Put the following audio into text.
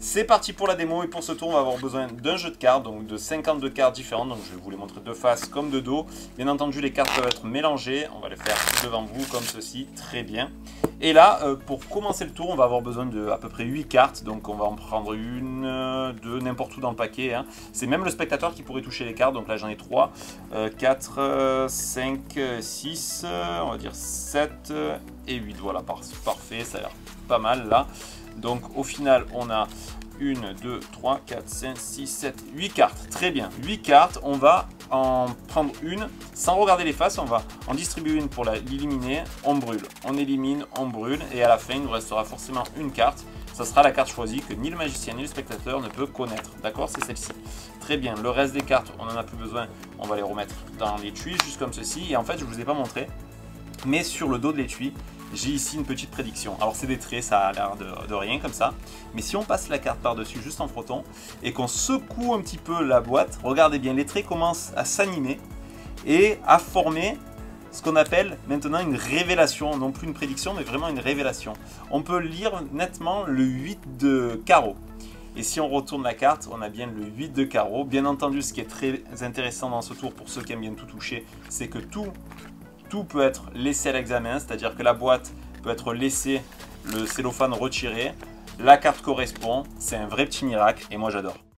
C'est parti pour la démo et pour ce tour on va avoir besoin d'un jeu de cartes, donc de 52 cartes différentes, donc je vais vous les montrer de face comme de dos. Bien entendu les cartes peuvent être mélangées, on va les faire devant vous comme ceci, très bien. Et là pour commencer le tour on va avoir besoin de à peu près 8 cartes, donc on va en prendre une, deux, n'importe où dans le paquet. Hein. C'est même le spectateur qui pourrait toucher les cartes, donc là j'en ai 3, 4, 5, 6, on va dire 7 et 8, voilà parfait, ça a l'air pas mal là. Donc au final on a 1, 2, 3, 4, 5, 6, 7, 8 cartes. Très bien, 8 cartes, on va en prendre une sans regarder les faces, on va en distribuer une pour l'éliminer, on brûle, on élimine, on brûle et à la fin il nous restera forcément une carte. Ça sera la carte choisie que ni le magicien ni le spectateur ne peut connaître. D'accord, c'est celle-ci. Très bien, le reste des cartes on n'en a plus besoin, on va les remettre dans l'étui juste comme ceci. Et en fait je ne vous ai pas montré, mais sur le dos de l'étui, j'ai ici une petite prédiction. Alors c'est des traits, ça a l'air de rien comme ça. Mais si on passe la carte par-dessus juste en frottant et qu'on secoue un petit peu la boîte, regardez bien, les traits commencent à s'animer et à former ce qu'on appelle maintenant une révélation. Non plus une prédiction, mais vraiment une révélation. On peut lire nettement le 8 de carreau. Et si on retourne la carte, on a bien le 8 de carreau. Bien entendu, ce qui est très intéressant dans ce tour, pour ceux qui aiment bien tout toucher, c'est que tout peut être laissé à l'examen, c'est-à-dire que la boîte peut être laissée, le cellophane retiré, la carte correspond, c'est un vrai petit miracle et moi j'adore.